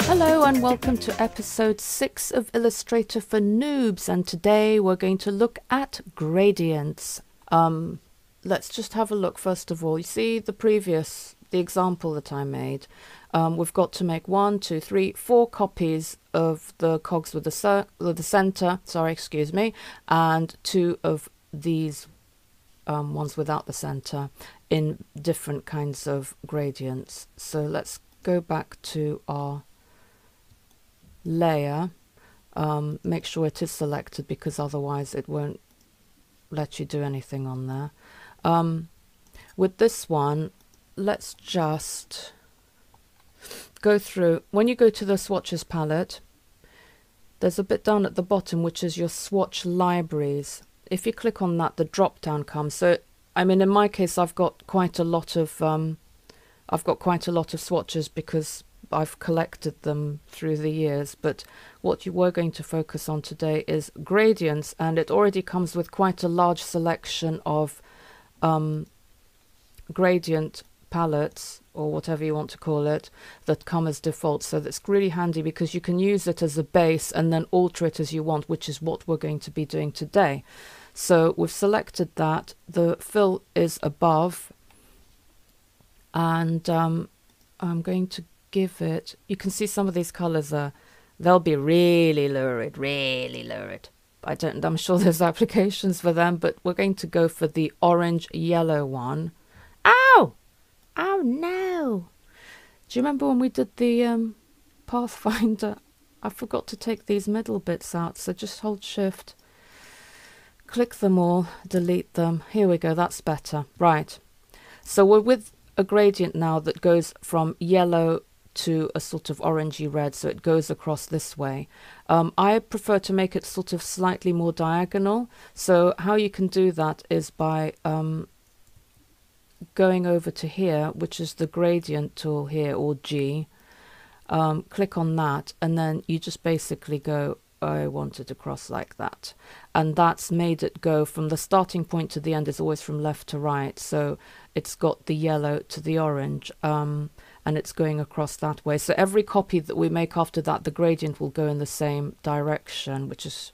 Hello and welcome to episode 6 of Illustrator for Noobs, and today we're going to look at gradients. Let's just have a look first of all. You see the example that I made. We've got to make 4 copies of the cogs with the center, and 2 of these ones without the center in different kinds of gradients. So let's go back to our layer. Make sure it is selected because otherwise it won't let you do anything on there. With this one, let's just go through. When you go to the swatches palette, there's a bit down at the bottom which is your swatch libraries. If you click on that, the drop down comes. So I mean, in my case, I've got quite a lot of swatches because I've collected them through the years, but what you were going to focus on today is gradients, and it already comes with quite a large selection of gradient palettes, or whatever you want to call it, that come as default. So that's really handy because you can use it as a base and then alter it as you want, which is what we're going to be doing today. So we've selected that. The fill is above, and I'm going to give it, you can see some of these colors are, they'll be really lurid. I'm sure there's applications for them, but we're going to go for the orange yellow one. Ow! Oh no! Do you remember when we did the Pathfinder? I forgot to take these middle bits out, so just hold shift, click them all, delete them. Here we go, that's better. Right, so we're with a gradient now that goes from yellow to a sort of orangey red, so it goes across this way. I prefer to make it sort of slightly more diagonal, so how you can do that is by going over to here, which is the gradient tool here, or G. Click on that, and then you just basically go, I want it to cross like that, and that's made it go from the starting point to the end is always from left to right, so it's got the yellow to the orange, and it's going across that way. So every copy that we make after that, the gradient will go in the same direction, which is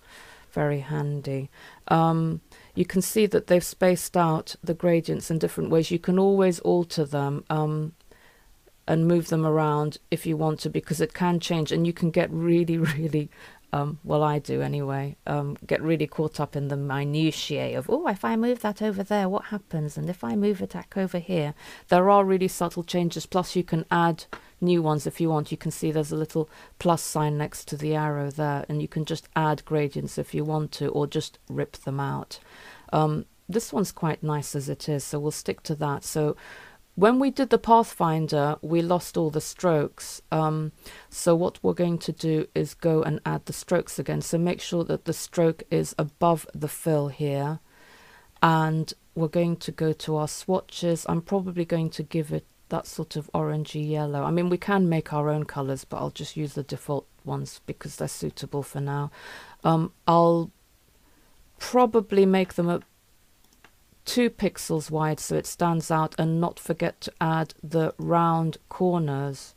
very handy. You can see that they've spaced out the gradients in different ways. You can always alter them and move them around if you want to, because it can change, and you can get really well, I do anyway, get really caught up in the minutiae of, oh, if I move that over there, what happens? And if I move it back over here, there are really subtle changes. Plus you can add new ones if you want. You can see there's a little plus sign next to the arrow there, and you can just add gradients if you want to, or just rip them out. This one's quite nice as it is, so we'll stick to that. So when we did the Pathfinder, we lost all the strokes, so what we're going to do is go and add the strokes again. So make sure that the stroke is above the fill here, and we're going to go to our swatches. I'm probably going to give it that sort of orangey yellow. I mean, we can make our own colors, but I'll just use the default ones because they're suitable for now. I'll probably make them a 2 pixels wide so it stands out, and not forget to add the round corners.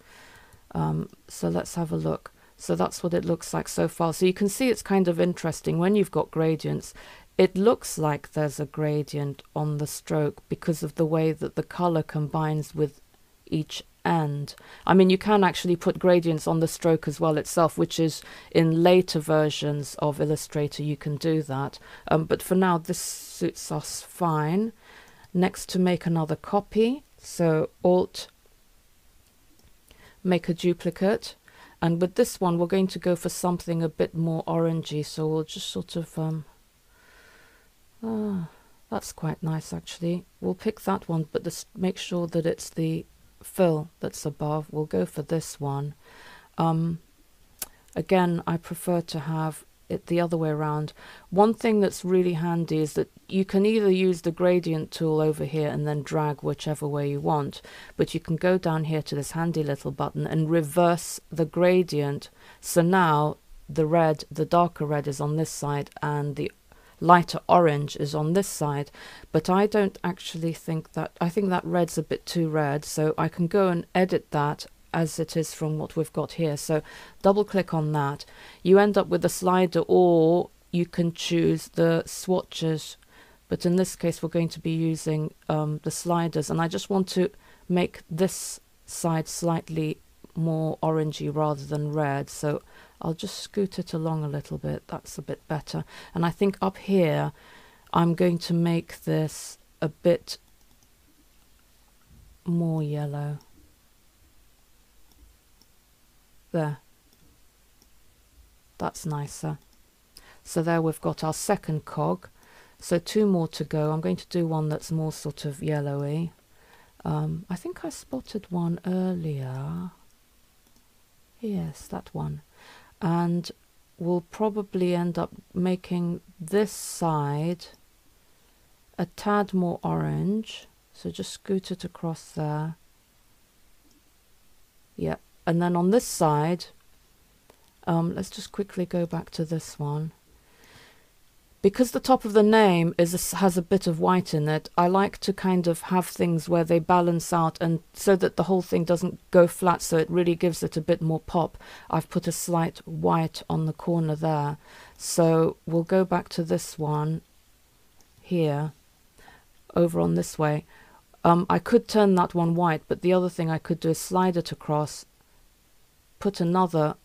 So let's have a look. So that's what it looks like so far. So you can see it's kind of interesting when you've got gradients. It looks like there's a gradient on the stroke because of the way that the color combines with each end. I mean, you can actually put gradients on the stroke as well itself, which is in later versions of Illustrator you can do that, but for now this suits us fine. Next, to make another copy, so Alt, make a duplicate, and with this one we're going to go for something a bit more orangey, so we'll just sort of that's quite nice actually. We'll pick that one, but just make sure that it's the fill that's above. We'll go for this one. Again, I prefer to have it the other way around. One thing that's really handy is that you can either use the gradient tool over here and then drag whichever way you want, but you can go down here to this handy little button and reverse the gradient. So now the darker red is on this side, and the lighter orange is on this side, but I don't actually think that, I think that red's a bit too red, so I can go and edit that as it is from what we've got here. So double click on that, you end up with a slider, or you can choose the swatches, but in this case we're going to be using the sliders, and I just want to make this side slightly more orangey rather than red, so I'll just scoot it along a little bit. That's a bit better. And I think up here I'm going to make this a bit more yellow. There, that's nicer. So there we've got our second cog, so two more to go. I'm going to do one that's more sort of yellowy. I think I spotted one earlier. Yes, that one. And we'll probably end up making this side a tad more orange. So just scoot it across there. Yeah, and then on this side, let's just quickly go back to this one. Because the top of the name is has a bit of white in it, I like to kind of have things where they balance out, and so that the whole thing doesn't go flat, so it really gives it a bit more pop. I've put a slight white on the corner there. So we'll go back to this one here, over on this way. I could turn that one white, but the other thing I could do is slide it across, put another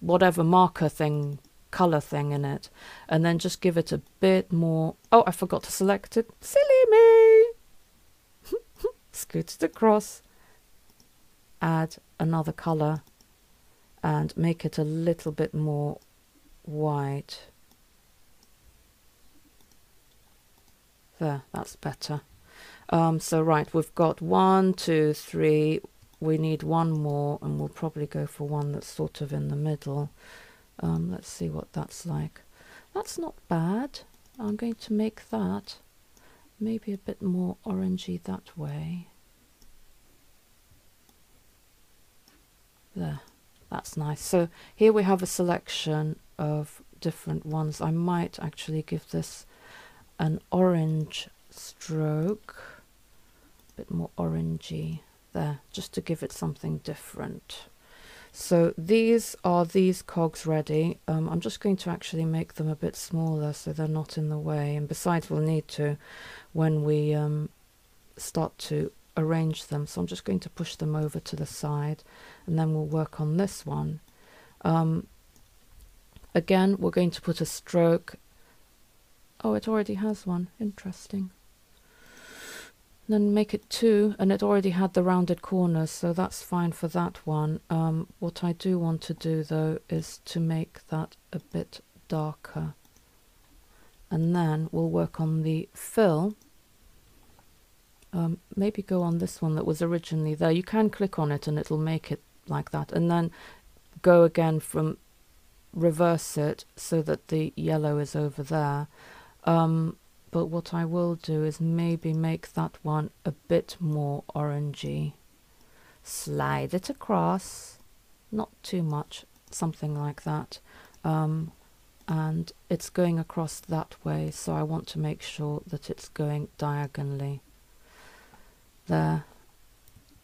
whatever marker thing, color thing in it, and then just give it a bit more. Oh, I forgot to select it, silly me. Scoot it across, add another color and make it a little bit more white. There, that's better. So right, we've got 1, 2, 3, we need one more, and we'll probably go for one that's sort of in the middle. Let's see what that's like. That's not bad. I'm going to make that maybe a bit more orangey that way. There, that's nice. So here we have a selection of different ones. I might actually give this an orange stroke, a bit more orangey there, just to give it something different. So these are these cogs ready. I'm just going to actually make them a bit smaller so they're not in the way, and besides we'll need to when we start to arrange them. So I'm just going to push them over to the side, and then we'll work on this one. Again, we're going to put a stroke. Oh, it already has one, interesting. Then make it 2, and it already had the rounded corners, so that's fine for that one. What I do want to do though is to make that a bit darker, and then we'll work on the fill. Maybe go on this one that was originally there. You can click on it and it'll make it like that, and then go again from reverse it so that the yellow is over there. But what I will do is maybe make that one a bit more orangey. Slide it across, not too much, something like that. And it's going across that way, so I want to make sure that it's going diagonally. There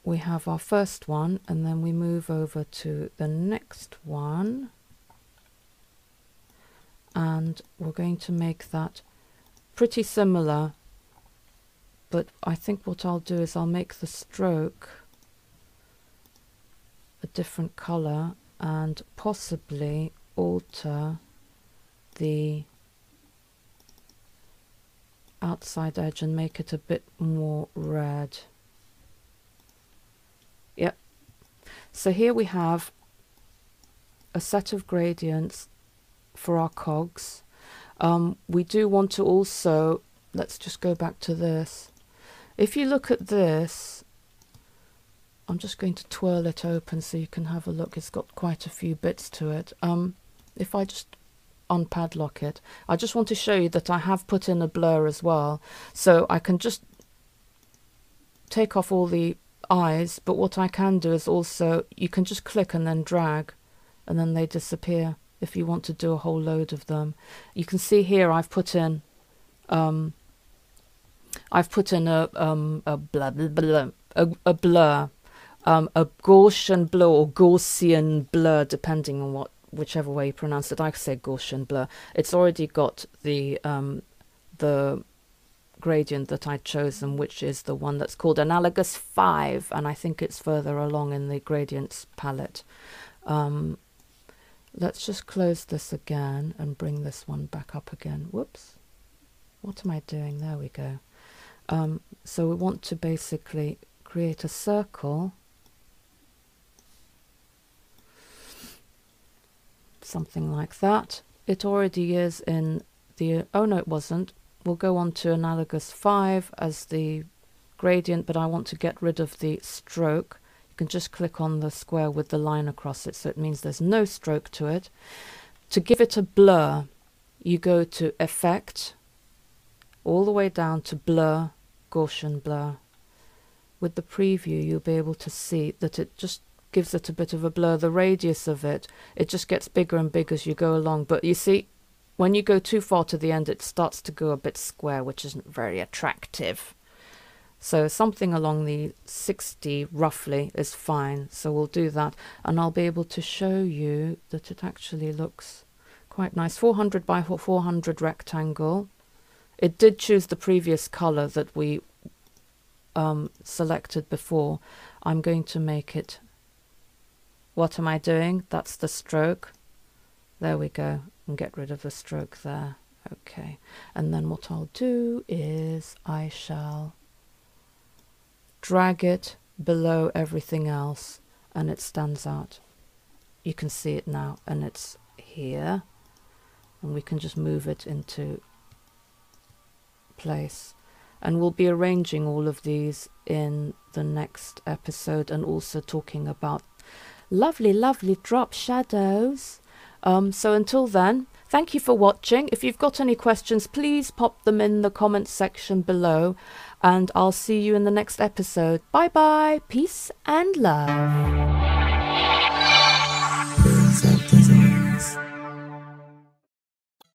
we have our first one, and then we move over to the next one. And we're going to make that pretty similar, but I think what I'll do is I'll make the stroke a different color and possibly alter the outside edge and make it a bit more red. Yep. So here we have a set of gradients for our cogs. We do want to also, let's just go back to this. If you look at this, I'm just going to twirl it open so you can have a look. It's got quite a few bits to it. If I just unpadlock it, I just want to show you that I have put in a blur as well. So I can just take off all the eyes, but what I can do is also, you can just click and then drag, and then they disappear. if you want to do a whole load of them. You can see here I've put in a blur, a Gaussian blur or Gaussian blur, depending on whichever way you pronounce it. I say Gaussian blur. It's already got the gradient that I'd chosen, which is the one that's called Analogous 5, and I think it's further along in the gradients palette. Let's just close this again and bring this one back up again. Whoops, what am I doing? There we go. So we want to basically create a circle, something like that. It already is in the, oh no it wasn't. We'll go on to Analogous 5 as the gradient, but I want to get rid of the stroke. You can just click on the square with the line across it, so it means there's no stroke to it. To give it a blur, you go to Effect, all the way down to Blur, Gaussian Blur. With the preview, you'll be able to see that it just gives it a bit of a blur. The radius of it, it just gets bigger and bigger as you go along, but you see, when you go too far to the end, it starts to go a bit square, which isn't very attractive. So something along the 60 roughly is fine. So we'll do that, and I'll be able to show you that it actually looks quite nice. 400 by 400 rectangle. It did choose the previous color that we selected before. I'm going to make it, what am I doing? That's the stroke. There we go. And get rid of the stroke there. Okay, and then what I'll do is I shall drag it below everything else, and it stands out. You can see it now, and it's here, and we can just move it into place. And we'll be arranging all of these in the next episode, and also talking about lovely, lovely drop shadows. So until then, thank you for watching. If you've got any questions, please pop them in the comments section below, and I'll see you in the next episode. Bye bye, peace and love.